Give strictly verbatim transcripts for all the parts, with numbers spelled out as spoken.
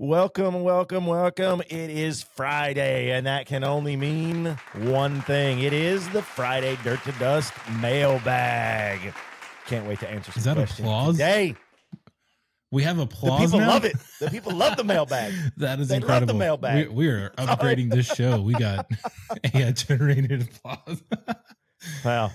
Welcome, welcome, welcome. It is Friday, and that can only mean one thing. It is the Friday Dirt to Dust mailbag. Can't wait to answer some questions. Is that questions applause? Today. We have applause. The people now? Love it. The people love the mailbag. That is they incredible. Love the mailbag. We, we are upgrading this show. We got A I generated applause. Wow.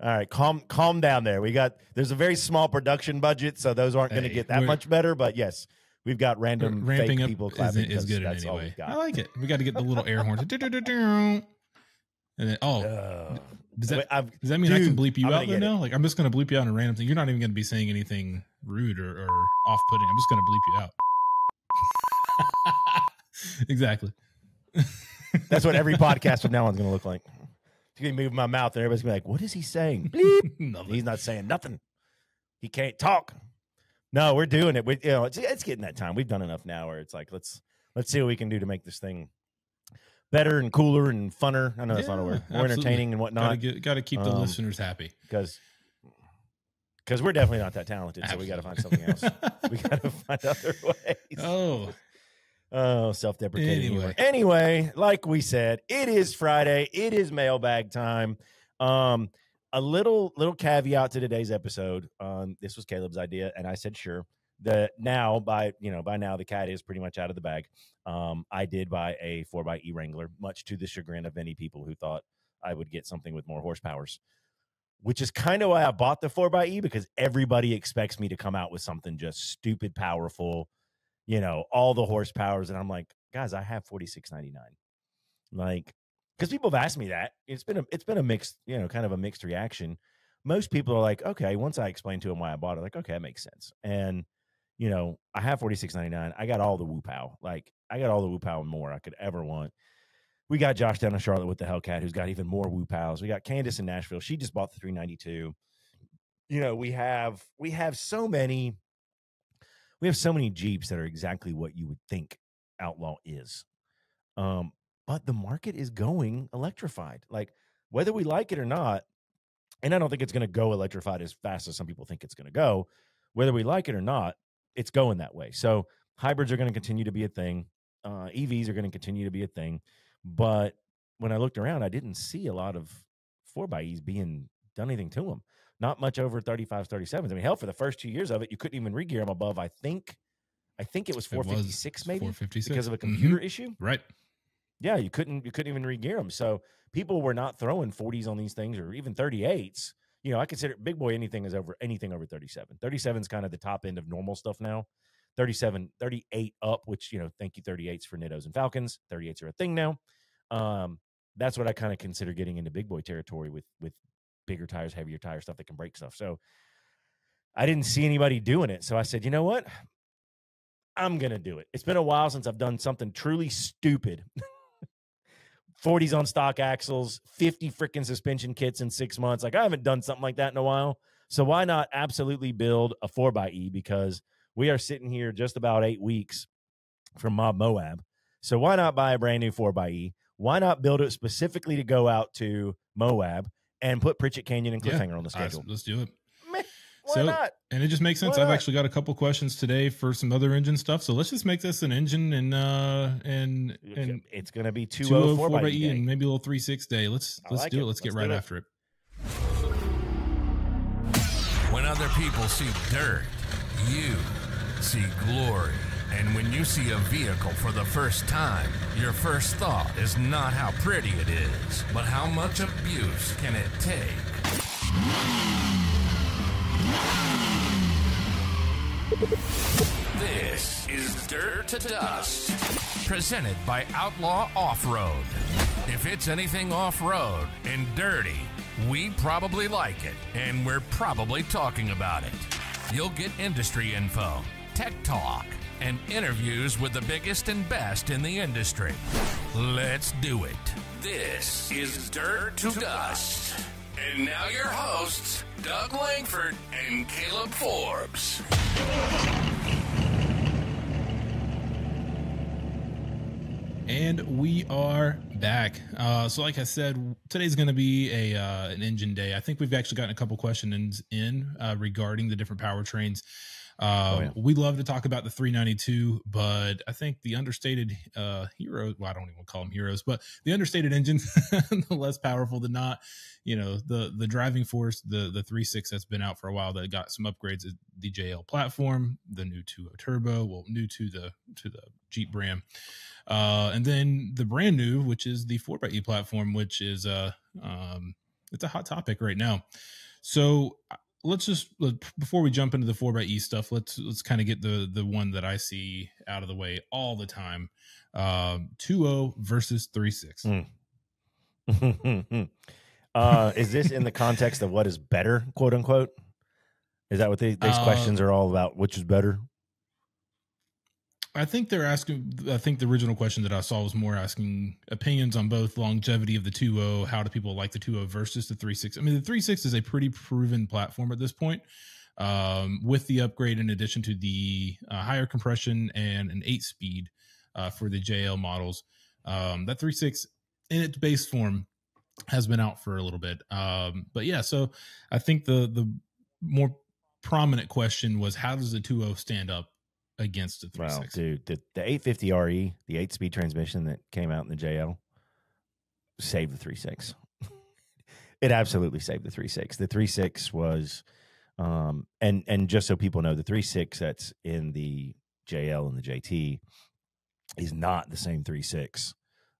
All right, calm calm down there. We got there's a very small production budget, so those aren't hey, going to get that much better, but yes. We've got random fake people clapping. Is good in any way. I like it. We got to get the little air horns. And then, oh, uh, does that does that mean dude, I can bleep you I'm out though now? It. Like I'm just going to bleep you out in a random thing. You're not even going to be saying anything rude or, or off-putting. I'm just going to bleep you out. Exactly. That's what every podcast from now on is going to look like. It's going to move my mouth, and everybody's going to be like, "What is he saying?" Bleep. He's not saying nothing. He can't talk. No, we're doing it. We, you know, it's, it's getting that time. We've done enough now where it's like, let's let's see what we can do to make this thing better and cooler and funner. I know yeah, that's not a word. More entertaining and whatnot. Got to keep um, the listeners happy. Because we're definitely not that talented, absolutely. So we got to find something else. We got to find other ways. Oh, oh self-deprecating. Anyway. Humor. Anyway, like we said, it is Friday. It is mailbag time. Um A little little caveat to today's episode. Um, this was Caleb's idea, and I said sure. The now by you know by now the cat is pretty much out of the bag. Um, I did buy a four by E Wrangler, much to the chagrin of many people who thought I would get something with more horsepowers, which is kind of why I bought the four by E because everybody expects me to come out with something just stupid powerful, you know, all the horsepowers, and I'm like, guys, I have forty-six ninety-nine, like. Because people have asked me that. It's been a it's been a mixed, you know, kind of a mixed reaction. Most people are like, okay, once I explain to them why I bought it, like, okay, that makes sense. And, you know, I have forty-six ninety-nine. I got all the woo-pow. Like, I got all the woo-pow and more I could ever want. We got Josh down in Charlotte with the Hellcat, who's got even more woo-pows. We got Candice in Nashville. She just bought the three ninety-two. You know, we have we have so many, we have so many Jeeps that are exactly what you would think Outlaw is. Um But the market is going electrified, like whether we like it or not. And I don't think it's going to go electrified as fast as some people think it's going to go, whether we like it or not, it's going that way. So hybrids are going to continue to be a thing. Uh, E Vs are going to continue to be a thing. But when I looked around, I didn't see a lot of four by Es being done anything to them. Not much over thirty-fives, thirty-sevens. I mean, hell, for the first two years of it, you couldn't even re-gear them above. I think, I think it was four fifty-six, it was maybe four fifty-six. Because of a computer mm-hmm. issue. Right. Yeah, you couldn't you couldn't even re-gear them. So people were not throwing forties on these things or even thirty-eights. You know, I consider big boy anything is over anything over thirty-seven. thirty-seven is kind of the top end of normal stuff now. thirty-seven, thirty-eight up, which, you know, thank you thirty-eights for Nittos and Falcons. thirty-eights are a thing now. Um, that's what I kind of consider getting into big boy territory with with bigger tires, heavier tires, stuff that can break stuff. So I didn't see anybody doing it. So I said, you know what? I'm going to do it. It's been a while since I've done something truly stupid. forties on stock axles, fifty freaking suspension kits in six months. Like, I haven't done something like that in a while. So why not absolutely build a four by E because we are sitting here just about eight weeks from Mob Moab. So why not buy a brand new four by E? Why not build it specifically to go out to Moab and put Pritchett Canyon and Cliffhanger yeah, on the schedule? Let's do it. Meh, why so, not? And it just makes sense. I've actually got a couple questions today for some other engine stuff. So let's just make this an engine and uh and and it's gonna be two oh four by E and maybe a little three six day. Let's I let's like do it. it. Let's, let's get right it. after it. When other people see dirt, you see glory. And when you see a vehicle for the first time, your first thought is not how pretty it is, but how much abuse can it take? This is Dirt to Dust, presented by Outlaw Off-Road. If it's anything off-road and dirty, we probably like it, and we're probably talking about it. You'll get industry info, tech talk, and interviews with the biggest and best in the industry. Let's do it. This is Dirt to Dust. And now your hosts, Doug Langford and Caleb Forbes. And we are back. Uh, so like I said, today's going to be a uh, an engine day. I think we've actually gotten a couple questions in uh, regarding the different powertrains. Uh, oh, yeah. We love to talk about the three ninety-two, but I think the understated uh, heroes, well, I don't even call them heroes, but the understated engine, the less powerful than not, you know, the the driving force, the the three six that's been out for a while that got some upgrades at the J L platform, the new two point oh turbo, well, new to the to the Jeep brand. Uh, and then the brand new, which is the four by E platform, which is a, um, it's a hot topic right now. So let's just, before we jump into the four by E stuff, let's, let's kind of get the, the one that I see out of the way all the time. Um, two point oh versus three point six. Mm. uh, is this in the context of what is better, quote unquote? Is that what they, these uh, questions are all about? Which is better? I think they're asking, I think the original question that I saw was more asking opinions on both longevity of the two point oh, how do people like the two point oh versus the three point six. I mean, the three point six is a pretty proven platform at this point, um, with the upgrade in addition to the uh, higher compression and an eight-speed uh, for the J L models. Um, that three point six in its base form has been out for a little bit. Um, but yeah, so I think the the more prominent question was, how does the two point oh stand up against the three point six? Wow, dude, the, the eight fifty R E, the eight-speed transmission that came out in the J L, saved the three point six. It absolutely saved the three point six. The three point six was, um, and and just so people know, the three point six that's in the J L and the J T is not the same three point six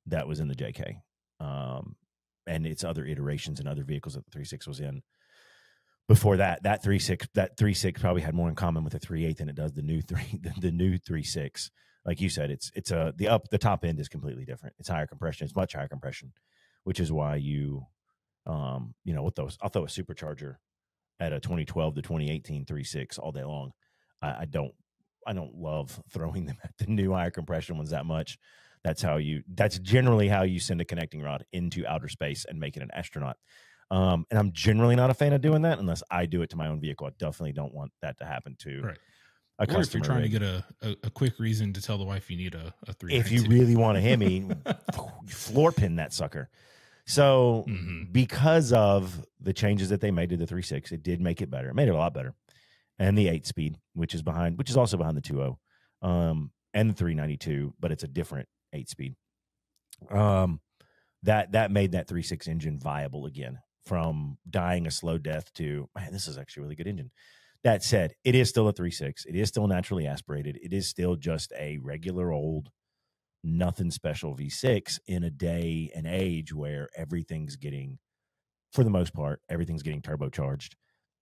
that was in the J K, um, and its other iterations and other vehicles that the three point six was in. Before that, that three point six, that three point six probably had more in common with a three point eight than it does the new three, the, the new three point six. Like you said, it's it's a the up the top end is completely different. It's higher compression. It's much higher compression, which is why you, um, you know, with those, I'll throw a supercharger at a twenty twelve to twenty eighteen three point six all day long. I, I don't I don't love throwing them at the new higher compression ones that much. That's how you. That's generally how you send a connecting rod into outer space and make it an astronaut. Um, and I'm generally not a fan of doing that unless I do it to my own vehicle. I definitely don't want that to happen to right. a or customer. If you're trying rig. to get a, a, a quick reason to tell the wife you need a, a three. If you really want a Hemi, floor pin that sucker. So mm-hmm. because of the changes that they made to the three point six, it did make it better. It made it a lot better. And the eight speed, which is behind, which is also behind the two point oh, um, and the three ninety-two, but it's a different eight speed. Um, that, that made that three point six engine viable again. From dying a slow death to, man, this is actually a really good engine. That said, it is still a three point six. It is still naturally aspirated. It is still just a regular old, nothing special V six in a day and age where everything's getting, for the most part, everything's getting turbocharged.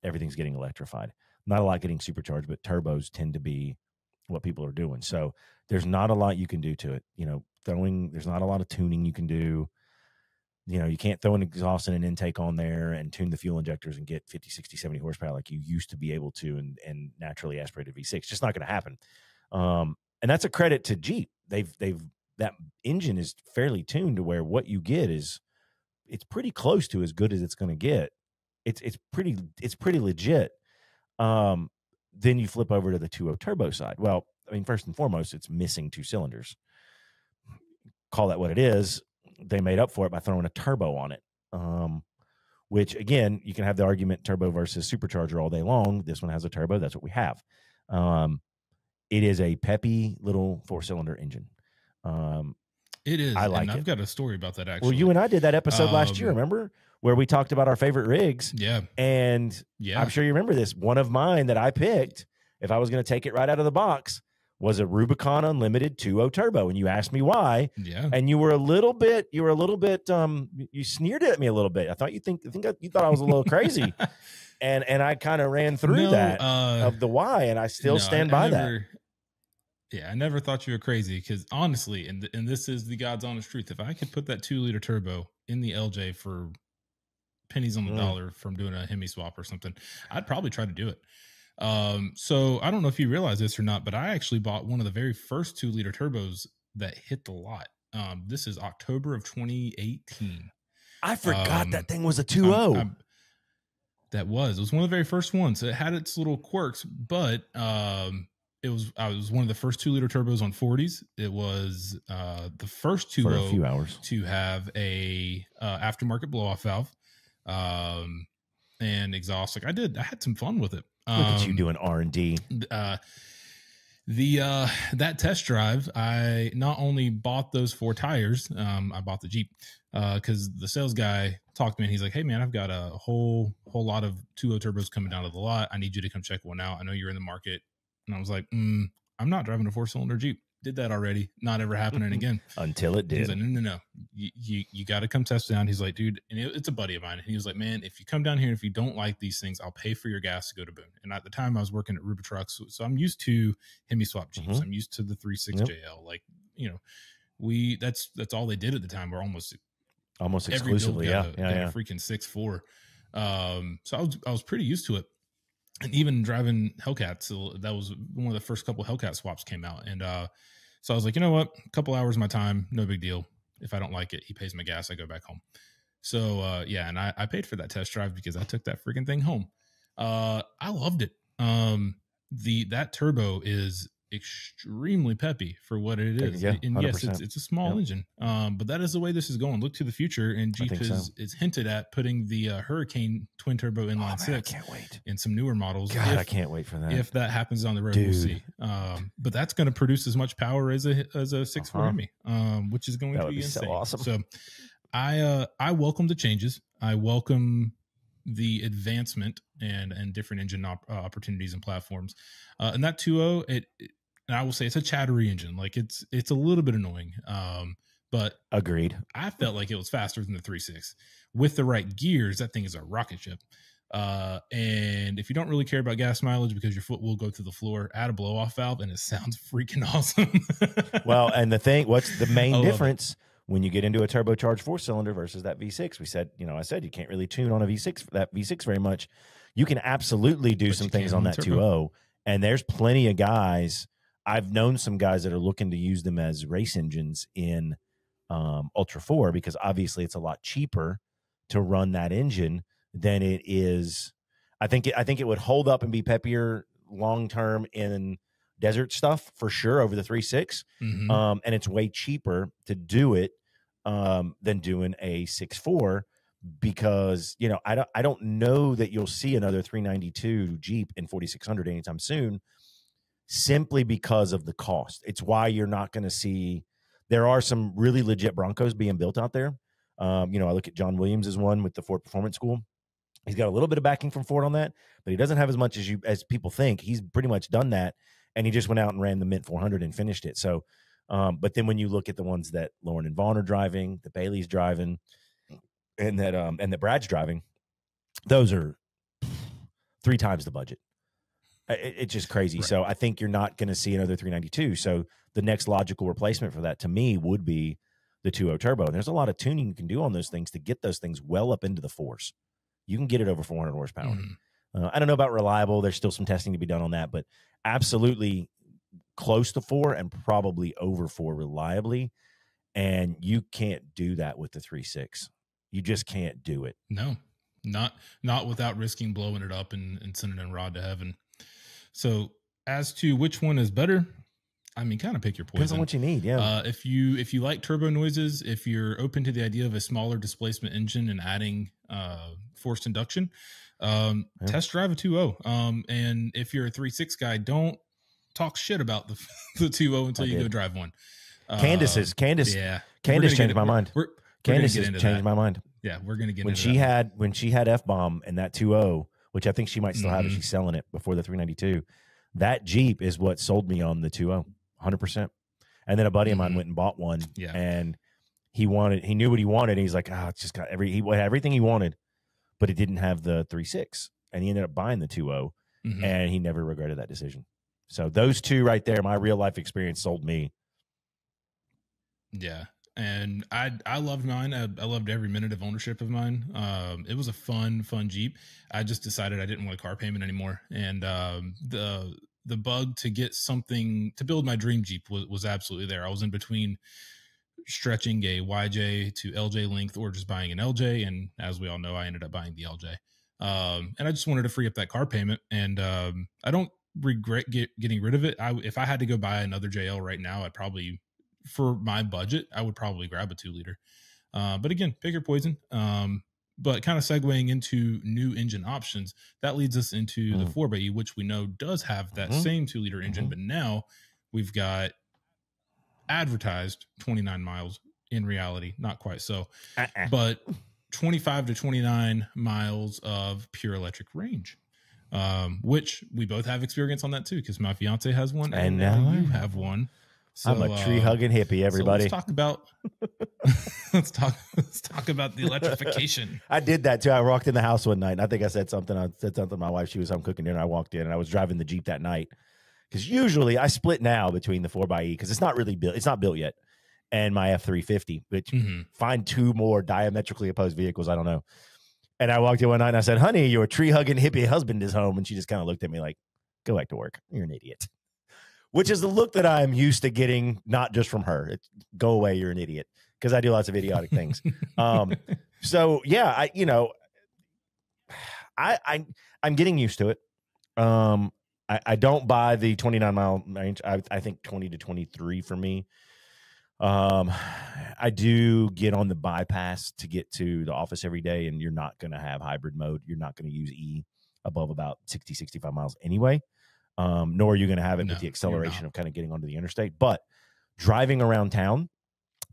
Everything's getting electrified. Not a lot getting supercharged, but turbos tend to be what people are doing. So there's not a lot you can do to it. You know, throwing, there's not a lot of tuning you can do. You know, you can't throw an exhaust and an intake on there and tune the fuel injectors and get fifty, sixty, seventy horsepower like you used to be able to and, and naturally aspirated V six. It's just not going to happen. Um, and that's a credit to Jeep. They've, they've, that engine is fairly tuned to where what you get is, it's pretty close to as good as it's going to get. It's, it's pretty, it's pretty legit. Um, then you flip over to the two point oh turbo side. Well, I mean, first and foremost, it's missing two cylinders. Call that what it is. They made up for it by throwing a turbo on it, um, which, again, you can have the argument turbo versus supercharger all day long. This one has a turbo. That's what we have. Um, it is a peppy little four-cylinder engine. Um, it is. I like and it. I've got a story about that, actually. Well, you and I did that episode um, last year, remember, where we talked about our favorite rigs. Yeah. And yeah. I'm sure you remember this. One of mine that I picked, if I was going to take it right out of the box, was a Rubicon Unlimited two point oh turbo, and you asked me why. Yeah. And you were a little bit, you were a little bit, um, you sneered at me a little bit. I thought you think, I think I, you thought I was a little crazy, and and I kind of ran through no, that uh, of the why, and I still no, stand I, by I never, that. Yeah, I never thought you were crazy because honestly, and and this is the God's honest truth. If I could put that two liter turbo in the L J for pennies on the mm. dollar from doing a Hemi swap or something, I'd probably try to do it. Um, so I don't know if you realize this or not, but I actually bought one of the very first two liter turbos that hit the lot. Um, this is October of twenty eighteen. I forgot um, that thing was a two point oh. That was, it was one of the very first ones. It had its little quirks, but, um, it was, I was one of the first two liter turbos on forties. It was, uh, the first two a few hours to have a, uh, aftermarket blow off valve, um, and exhaust. Like I did, I had some fun with it. Look um, at you doing R and D. Uh, the uh, that test drive, I not only bought those four tires, um, I bought the Jeep because uh, the sales guy talked to me and he's like, "Hey man, I've got a whole whole lot of two point oh turbos coming down to the lot. I need you to come check one out. I know you're in the market." And I was like, mm, "I'm not driving a four cylinder Jeep. Did that already. Not ever happening again." Until it did. He's like, no, no, no. You, you, you got to come test down. He's like, dude, and it, it's a buddy of mine. And he was like, man, if you come down here and if you don't like these things, I'll pay for your gas to go to Boone. And at the time I was working at Ruba Trucks. So, so I'm used to Hemi swap Jeeps. Mm-hmm. I'm used to the three point six yep. J L. Like, you know, we, that's, that's all they did at the time. We're almost, almost exclusively. Yeah. A, yeah, yeah. A freaking six four. Um, so I was, I was pretty used to it. And even driving Hellcats, that was one of the first couple Hellcat swaps came out. And uh, so I was like, you know what? A couple hours of my time, no big deal. If I don't like it, he pays my gas. I go back home. So, uh, yeah, and I, I paid for that test drive because I took that freaking thing home. Uh, I loved it. Um, the That turbo is extremely peppy for what it is. Yeah, and, yes, it's, it's a small yep. engine, um, but that is the way this is going. Look to the future, and Jeep is, so. is hinted at putting the uh, Hurricane twin turbo inline oh, six man, I can't wait. in some newer models. God, if, I can't wait for that. If that happens on the road, Dude. we'll see. Um, but that's going to produce as much power as a as a six four Hemi, um, which is going that to be, be insane. So awesome. So I uh, I welcome the changes. I welcome the advancement and and different engine op uh, opportunities and platforms. Uh, and that two point oh, it, it And I will say it's a chattery engine. Like it's, it's a little bit annoying. Um, but agreed. I felt like it was faster than the three point six with the right gears. That thing is a rocket ship. Uh, and if you don't really care about gas mileage because your foot will go to the floor, add a blow off valve and it sounds freaking awesome. Well, and the thing, what's the main difference when you get into a turbocharged four cylinder versus that V six? We said, you know, I said, you can't really tune on a V six, that V six very much. You can absolutely do but some things on that two point oh, and there's plenty of guys. I've known some guys that are looking to use them as race engines in um, Ultra four because obviously it's a lot cheaper to run that engine than it is. I think it, I think it would hold up and be peppier long term in desert stuff for sure over the three point six, mm-hmm. um, and it's way cheaper to do it um, than doing a six four because you know I don't I don't know that you'll see another three ninety-two Jeep in forty-six hundred anytime soon. Simply because of the cost. It's why you're not going to see, there are some really legit Broncos being built out there. Um, you know, I look at John Williams as one with the Ford Performance School. He's got a little bit of backing from Ford on that, but he doesn't have as much as you, as people think. He's pretty much done that. And he just went out and ran the Mint four hundred and finished it. So, um, but then when you look at the ones that Lauren and Vaughn are driving, the Bailey's driving and that, um, and that Brad's driving, those are three times the budget. It's just crazy. Right. So I think you're not going to see another three ninety-two. So the next logical replacement for that to me would be the two point oh turbo. And there's a lot of tuning you can do on those things to get those things well up into the fours. You can get it over four hundred horsepower. Mm. Uh, I don't know about reliable. There's still some testing to be done on that, but absolutely close to four and probably over four reliably. And you can't do that with the three point six. You just can't do it. No, not, not without risking blowing it up and, and sending in rod to heaven. So as to which one is better, I mean, kind of pick your poison. Depends on what you need, yeah. Uh, if you if you like turbo noises, if you're open to the idea of a smaller displacement engine and adding uh, forced induction, um, yeah. test drive a two point oh. Um, and if you're a three point six guy, don't talk shit about the, the two point oh until I you did. go drive one. Candice is, Candice, uh, yeah. Candice changed my mind. We're, we're Candice has changed that. my mind. Yeah, we're going to get when into she that. Had, when she had F-bomb and that two point oh, which I think she might still have mm-hmm. if she's selling it before the three ninety-two. That Jeep is what sold me on the two point oh, one hundred percent. And then a buddy of mine mm-hmm. went and bought one, yeah. and he wanted, he knew what he wanted. And he's like, ah, oh, it's just got every, he had everything he wanted, but it didn't have the three point six. And he ended up buying the two point oh, mm-hmm. and he never regretted that decision. So those two right there, my real life experience sold me. Yeah. And I, I loved mine. I, I loved every minute of ownership of mine. Um, it was a fun, fun Jeep. I just decided I didn't want a car payment anymore. And um, the the bug to get something, to build my dream Jeep was, was absolutely there. I was in between stretching a Y J to L J length or just buying an L J. And as we all know, I ended up buying the L J. Um, and I just wanted to free up that car payment. And um, I don't regret get, getting rid of it. I, if I had to go buy another J L right now, I'd probably... for my budget, I would probably grab a two liter. Uh, but again, pick your poison. Um, But kind of segueing into new engine options, that leads us into mm. the four by E, which we know does have that mm-hmm. same two liter engine, mm-hmm. but now we've got advertised twenty-nine miles. In reality, not quite so, uh-uh. but twenty-five to twenty-nine miles of pure electric range, um, which we both have experience on that too, because my fiance has one and, and you have one. So, I'm a tree hugging uh, hippie, everybody. So let's talk about let's talk let's talk about the electrification. I did that too. I walked in the house one night, and I think I said something. I said something to my wife. She was home cooking dinner. I walked in, and I was driving the Jeep that night because usually I split now between the four by E because it's not really built. It's not built yet. And my F three fifty, which mm-hmm. find two more diametrically opposed vehicles. I don't know. And I walked in one night and I said, honey, your tree hugging hippie husband is home. And she just kind of looked at me like, go back to work. You're an idiot, which is the look that I'm used to getting, not just from her. It's, go away. You're an idiot. Cause I do lots of idiotic things. um, so yeah, I, you know, I, I, I'm getting used to it. Um, I, I don't buy the twenty-nine mile range. I, I think twenty to twenty-three for me. Um, I do get on the bypass to get to the office every day, and you're not going to have hybrid mode. You're not going to use E above about sixty, sixty-five miles anyway. Um, nor are you going to have it no, with the acceleration of kind of getting onto the interstate, but driving around town,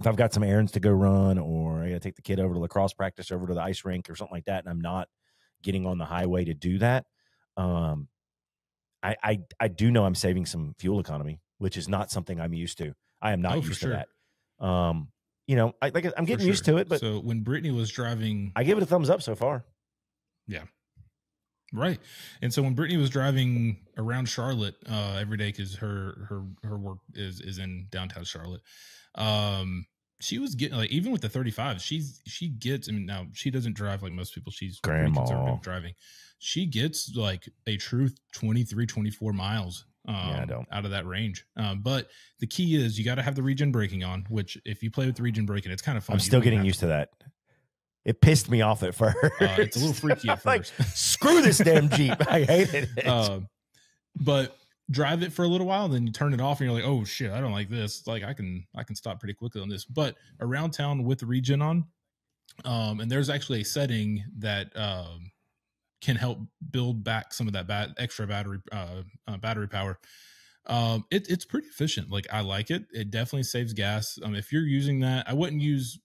if I've got some errands to go run, or I got to take the kid over to lacrosse practice, over to the ice rink or something like that, and I'm not getting on the highway to do that. Um, I, I, I do know I'm saving some fuel economy, which is not something I'm used to. I am not oh, used to sure. that. Um, you know, I like I'm getting sure. used to it, but so when Britney was driving, I give it a thumbs up so far. Yeah. Right. And so when Britney was driving around Charlotte, uh, every day, cause her, her, her work is, is in downtown Charlotte. Um, she was getting like, even with the thirty-five, she's, she gets, I mean, now she doesn't drive like most people. She's grandma conservative driving. She gets like a true twenty-three, twenty-four miles. Um, yeah, I don't. Out of that range. Um, but the key is you got to have the regen braking on, which if you play with the regen braking, it's kind of fun. I'm still getting used to that. It pissed me off at first. Uh, it's a little freaky at first. Like, screw this damn Jeep. I hated it. Uh, but drive it for a little while, then you turn it off and you're like, oh shit, I don't like this. Like I can, I can stop pretty quickly on this, but around town with the regen on. Um, and there's actually a setting that, um, can help build back some of that bat extra battery, uh, uh, battery power. Um, it, it's pretty efficient. Like I like it. It definitely saves gas. Um, if you're using that, I wouldn't use,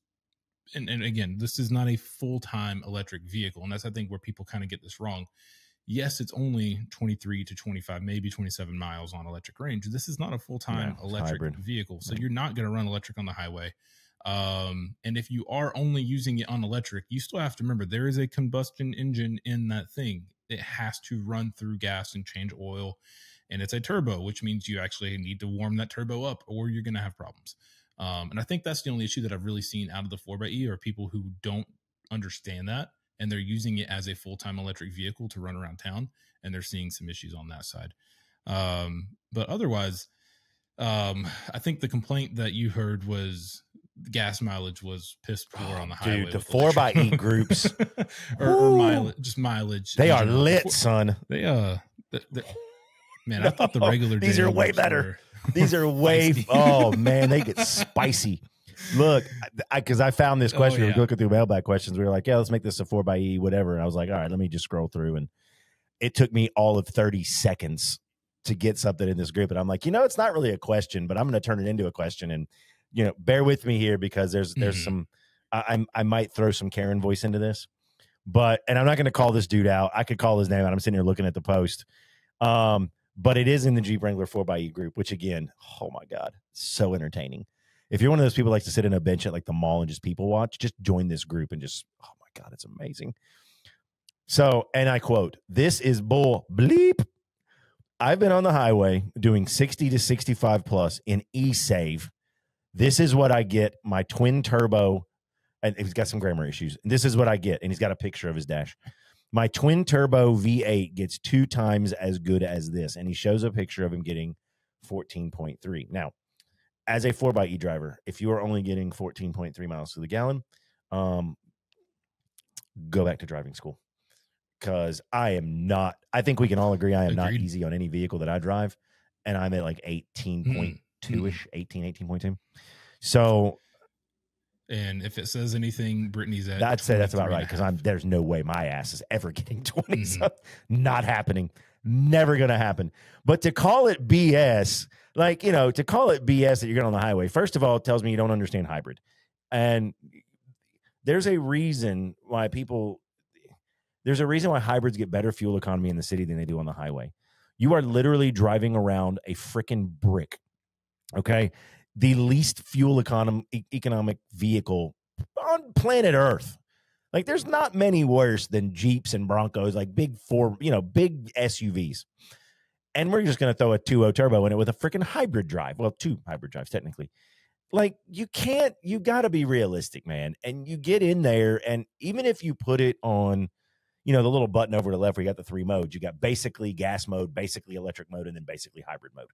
and, and again, this is not a full-time electric vehicle. And that's, I think, where people kind of get this wrong. Yes, it's only twenty-three to twenty-five, maybe twenty-seven miles on electric range. This is not a full-time yeah, electric hybrid. vehicle. So yeah. you're not going to run electric on the highway. Um, and if you are only using it on electric, you still have to remember there is a combustion engine in that thing. It has to run through gas and change oil, and it's a turbo, which means you actually need to warm that turbo up or you're going to have problems. Um, and I think that's the only issue that I've really seen out of the four by E are people who don't understand that and they're using it as a full-time electric vehicle to run around town. And they're seeing some issues on that side. Um, but otherwise, um, I think the complaint that you heard was, gas mileage was pissed poor oh, on the highway. Dude, the four by E groups or, or mileage, just mileage. They are general. lit, son. They uh, they're, they're, man, no, I thought the regular. These are way better. Were, these are way. Oh man, they get spicy. Look, because I, I, I found this question. Oh, yeah. We were looking through mailbag questions. We were like, yeah, let's make this a four by E, whatever. And I was like, all right, let me just scroll through, and it took me all of thirty seconds to get something in this group. And I'm like, you know, it's not really a question, but I'm going to turn it into a question. And you know, bear with me here because there's there's mm-hmm. some I, I might throw some Karen voice into this, but and I'm not going to call this dude out. I could call his name out. I'm sitting here looking at the post, um, but it is in the Jeep Wrangler four by E group, which again, oh my god, so entertaining. If you're one of those people who likes to sit in a bench at like the mall and just people watch, just join this group and just oh my god, it's amazing. So, and I quote: "This is bull bleep. I've been on the highway doing sixty to sixty-five plus in e-save. This is what I get, my twin turbo," and he's got some grammar issues. "This is what I get," and he's got a picture of his dash. "My twin turbo V eight gets two times as good as this," and he shows a picture of him getting fourteen point three. Now, as a four by E driver, if you are only getting fourteen point three miles to the gallon, um, go back to driving school because I am not, I think we can all agree I am Agreed. not easy on any vehicle that I drive, and I'm at like eighteen point two. Mm. two-ish, eighteen, eighteen point two. So And if it says anything, Brittany's at. I'd say that's about right, because I'm there's no way my ass is ever getting twenty. Mm-hmm. Not happening. Never going to happen. But to call it B S, like, you know, to call it B S that you're going on the highway, first of all, it tells me you don't understand hybrid. And there's a reason why people, there's a reason why hybrids get better fuel economy in the city than they do on the highway. You are literally driving around a freaking brick, okay? The least fuel econom- economic vehicle on planet Earth. Like, there's not many worse than Jeeps and Broncos, like big four, you know, big S U Vs. And we're just going to throw a two point oh turbo in it with a freaking hybrid drive. Well, two hybrid drives, technically. Like, you can't, you got to be realistic, man. And you get in there, and even if you put it on, you know, the little button over to the left where you got the three modes, you got basically gas mode, basically electric mode, and then basically hybrid mode.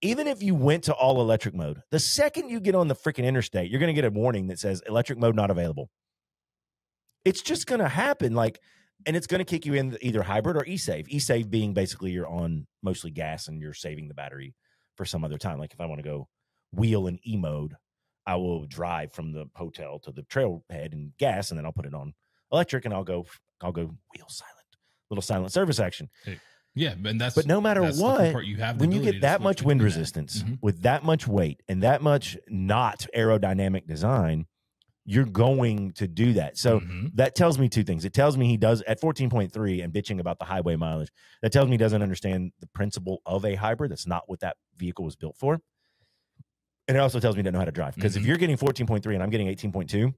Even if you went to all electric mode, the second you get on the freaking interstate, you're going to get a warning that says electric mode not available. It's just going to happen, like, and it's going to kick you in either hybrid or e-save. E-save being basically you're on mostly gas and you're saving the battery for some other time. Like, if I want to go wheel in e-mode, I will drive from the hotel to the trailhead and gas, and then I'll put it on electric and I'll go, I'll go wheel silent, little silent service action. Hey, yeah, and that's but no matter what, part, you have when you get that much wind resistance mm-hmm. with that much weight and that much not aerodynamic design, you're going to do that. So mm-hmm. that tells me two things. It tells me he does at fourteen point three and bitching about the highway mileage. That tells me he doesn't understand the principle of a hybrid. That's not what that vehicle was built for. And it also tells me he doesn't know how to drive. Because mm-hmm. if you're getting fourteen point three and I'm getting eighteen point two,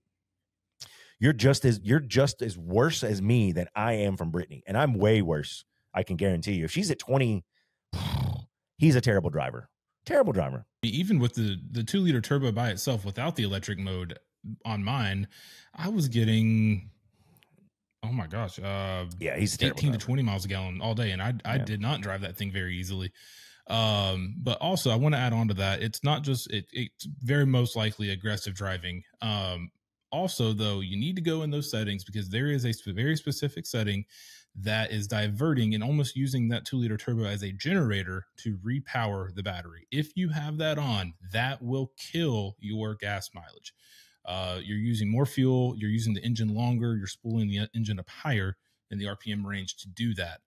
you're just as you're just as worse as me than I am from Britney. And I'm way worse, I can guarantee you. If she's at twenty, he's a terrible driver. Terrible driver. Even with the the two liter turbo by itself without the electric mode. On mine, I was getting, oh my gosh, uh, yeah, he's eighteen to twenty miles a gallon all day, and I I yeah. did not drive that thing very easily. Um, but also, I want to add on to that, it's not just it, it's very most likely aggressive driving. Um, also, though, you need to go in those settings because there is a sp- very specific setting that is diverting and almost using that two liter turbo as a generator to repower the battery. If you have that on, that will kill your gas mileage. Uh, you're using more fuel, you're using the engine longer, you're spooling the engine up higher in the R P M range to do that,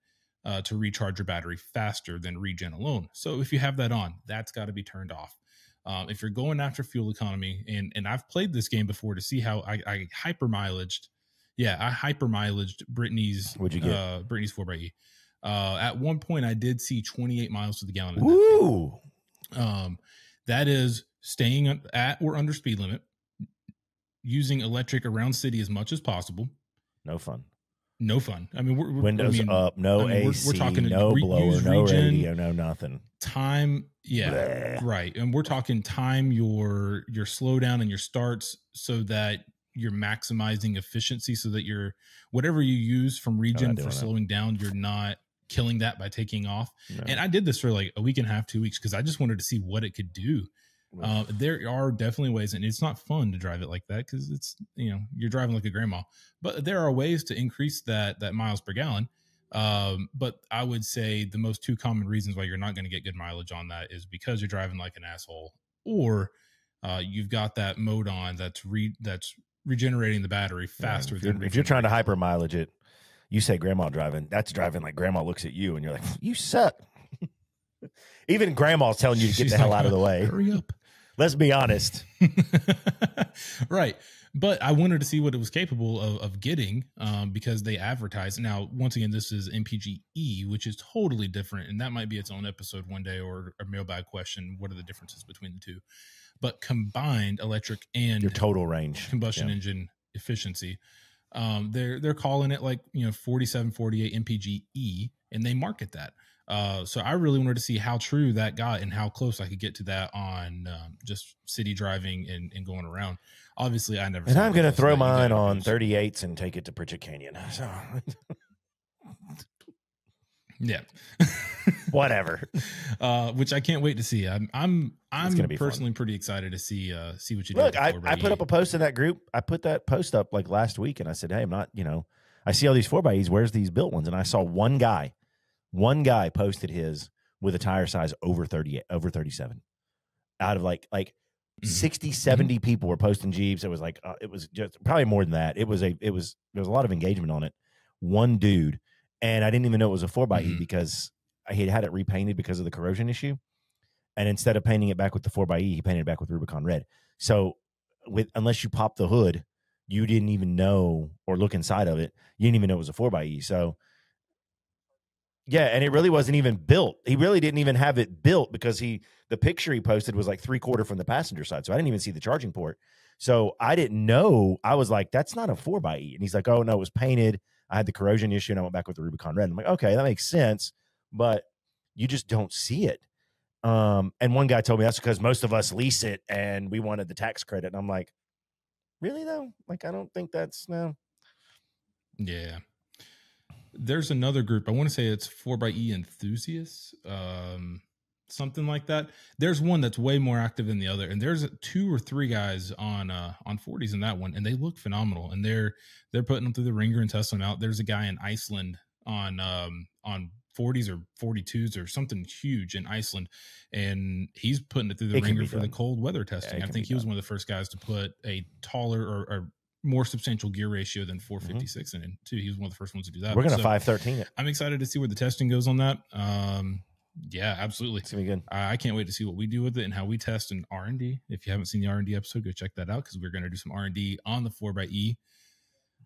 uh, to recharge your battery faster than regen alone. So if you have that on, that's got to be turned off. Um, if you're going after fuel economy, and and I've played this game before to see how I, I hypermilaged. Yeah, I hypermilaged Brittany's, What'd you get? Uh, Brittany's four by E. Uh, at one point, I did see twenty-eight miles to the gallon. Woo! Um, that is staying at or under speed limit. Using electric around city as much as possible. No fun. No fun. I mean, we're, we're windows I mean, up, no I mean, A C, we're, we're talking no re- blower, no region, radio, no nothing. Time, yeah, Bleh. right. And we're talking time your your slowdown and your starts so that you're maximizing efficiency, so that you're whatever you use from regen for slowing that. down, you're not killing that by taking off. No. And I did this for like a week and a half, two weeks because I just wanted to see what it could do. Uh, there are definitely ways, and it's not fun to drive it like that because it's, you know, you're driving like a grandma, but there are ways to increase that, that miles per gallon. Um, but I would say the most two common reasons why you're not going to get good mileage on that is because you're driving like an asshole, or uh, you've got that mode on that's re that's regenerating the battery faster. Yeah, if, you're, than if you're trying to hyper mileage it, you say grandma driving, that's driving like grandma looks at you and you're like, you suck. Even grandma's telling you to get She's the hell like, out of the way. Hurry up. Let's be honest. Right. But I wanted to see what it was capable of, of getting um, because they advertise. Now, once again, this is M P G E, which is totally different. And that might be its own episode one day, or a mailbag question. What are the differences between the two? But combined electric and your total range combustion yeah. engine efficiency. Um, they're, they're calling it like, you know, forty-seven forty-eight M P G E, and they market that. Uh, so I really wanted to see how true that got and how close I could get to that on um, just city driving and, and going around. Obviously, I never. And I'm going to throw mine on thirty-eights and take it to Pritchett Canyon. So. Yeah, whatever. Uh, which I can't wait to see. I'm I'm I'm personally fun. pretty excited to see uh, see what you do. Look, I, I put up a post in that group. I put that post up like last week, and I said, hey, I'm not. You know, I see all these four by E's. Where's these built ones? And I saw one guy. One guy posted his with a tire size over thirty-eight, over thirty-seven, out of like like sixty, seventy people were posting Jeeps. It was like, uh, it was just probably more than that. It was a, it was, there was a lot of engagement on it. One dude, and I didn't even know it was a four by E mm-hmm. because I had had it repainted because of the corrosion issue. And instead of painting it back with the four by E, he painted it back with Rubicon red. So with, unless you pop the hood, you didn't even know, or look inside of it. You didn't even know it was a four by E. So yeah. And it really wasn't even built. He really didn't even have it built because he, the picture he posted was like three quarter from the passenger side. So I didn't even see the charging port. So I didn't know. I was like, that's not a four by E. And he's like, oh no, it was painted. I had the corrosion issue and I went back with the Rubicon red. I'm like, okay, that makes sense. But you just don't see it. Um, and one guy told me that's because most of us lease it and we wanted the tax credit. And I'm like, really though? Like, I don't think that's no. Yeah. There's another group. I want to say it's four by E enthusiasts, um, something like that. There's one that's way more active than the other, and there's two or three guys on uh, on forties in that one, and they look phenomenal. And they're they're putting them through the ringer and testing them out. There's a guy in Iceland on um, on forties or forty-twos or something huge in Iceland, and he's putting it through the it ringer for done. the cold weather testing. Yeah, I think he done. was one of the first guys to put a taller or, or more substantial gear ratio than four fifty-six mm-hmm. in it too. He was one of the first ones to do that. We're gonna so five thirteen it. I'm excited to see where the testing goes on that. Um, yeah, absolutely. It's gonna be good. I, I can't wait to see what we do with it and how we test in R and D. If you haven't seen the R and D episode, go check that out because we're gonna do some R and D on the four by E.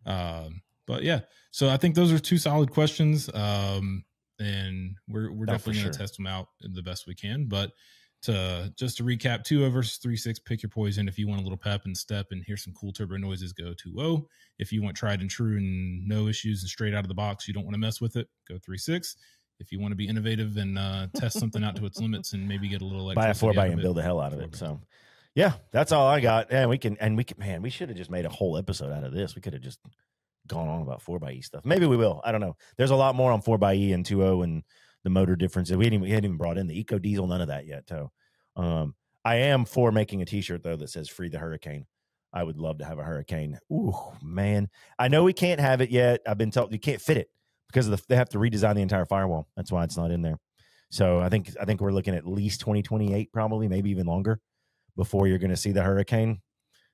Um, but yeah, so I think those are two solid questions, um, and we're we're Not definitely gonna sure. test them out the best we can, but. To just to recap, two oh versus three six, pick your poison. If you want a little pep and step and hear some cool turbo noises, go two oh. If you want tried and true and no issues and straight out of the box, you don't want to mess with it, go three six. If you want to be innovative and uh, test something out to its limits and maybe get a little like buy a four by and build the hell out of it. So yeah, that's all I got. And we can, and we can, man, we should have just made a whole episode out of this. We could have just gone on about four by E stuff. Maybe we will. I don't know. There's a lot more on four by E and two oh and the motor differences. We hadn't, we hadn't even brought in the eco diesel, none of that yet. So um, I am for making a t-shirt though that says free the Hurricane. I would love to have a Hurricane. Ooh, man. I know we can't have it yet. I've been told you can't fit it because of the, they have to redesign the entire firewall. That's why it's not in there. So I think I think we're looking at least twenty twenty-eight, probably, maybe even longer before you're going to see the Hurricane.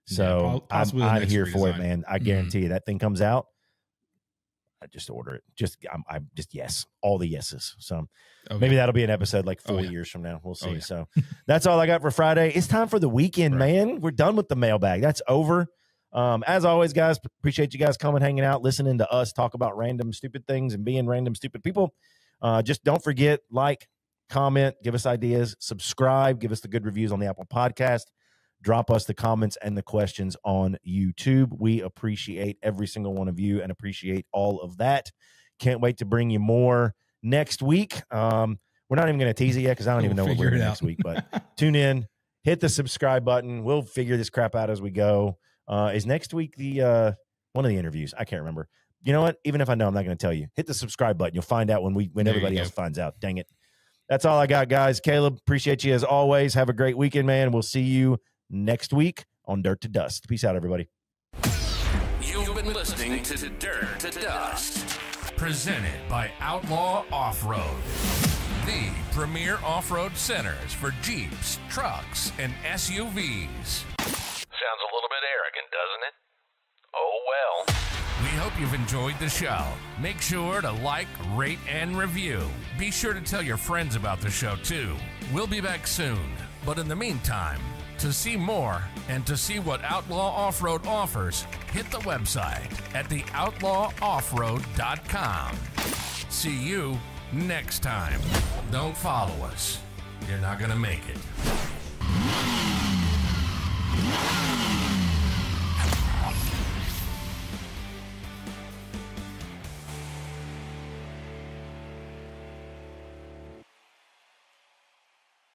So yeah, I'm, I'm here redesign. for it, man. I guarantee mm-hmm. you that thing comes out. I just order it. Just I'm, I'm just yes, all the yeses. So oh, maybe yeah. that'll be an episode like four oh, yeah. years from now. We'll see. Oh, yeah. So that's all I got for Friday. It's time for the weekend, right. man. We're done with the mailbag. That's over. Um, as always, guys, appreciate you guys coming, hanging out, listening to us talk about random stupid things and being random stupid people. Uh, just don't forget, like, comment, give us ideas, subscribe, give us the good reviews on the Apple Podcast, drop us the comments and the questions on YouTube. We appreciate every single one of you and appreciate all of that. Can't wait to bring you more next week. Um, we're not even going to tease it yet because I don't we'll even know what we're doing next week. But tune in, hit the subscribe button. We'll figure this crap out as we go. Uh, is next week the uh, one of the interviews? I can't remember. You know what? Even if I know, I'm not going to tell you. Hit the subscribe button. You'll find out when we when there everybody else finds out. Dang it. That's all I got, guys. Caleb, appreciate you as always. Have a great weekend, man. We'll see you next week on Dirt to Dust. Peace out, everybody. You've been listening to Dirt to Dust, presented by Outlaw Off-Road, the premier off-road centers for Jeeps, trucks, and S U Vs. Sounds a little bit arrogant, doesn't it? Oh, well. We hope you've enjoyed the show. Make sure to like, rate, and review. Be sure to tell your friends about the show, too. We'll be back soon, but in the meantime, to see more and to see what Outlaw Off-Road offers, hit the website at the outlaw off road dot com. See you next time. Don't follow us. You're not going to make it.